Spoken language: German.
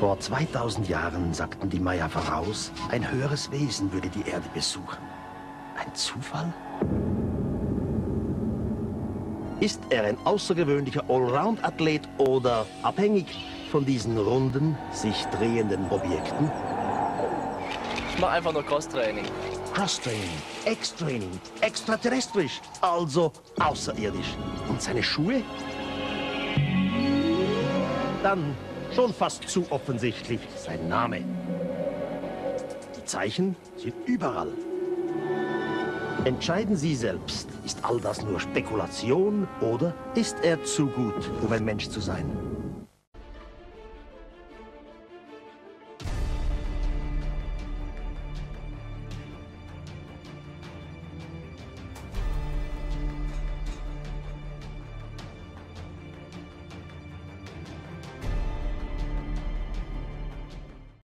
Vor 2000 Jahren sagten die Maya voraus, ein höheres Wesen würde die Erde besuchen. Ein Zufall? Ist er ein außergewöhnlicher Allround-Athlet oder abhängig von diesen runden, sich drehenden Objekten? Ich mache einfach nur Cross-Training. Cross-Training, Ex-Training, extraterrestrisch, also außerirdisch. Und seine Schuhe? Dann schon fast zu offensichtlich sein Name. Die Zeichen sind überall. Entscheiden Sie selbst, ist all das nur Spekulation oder ist er zu gut, um ein Mensch zu sein?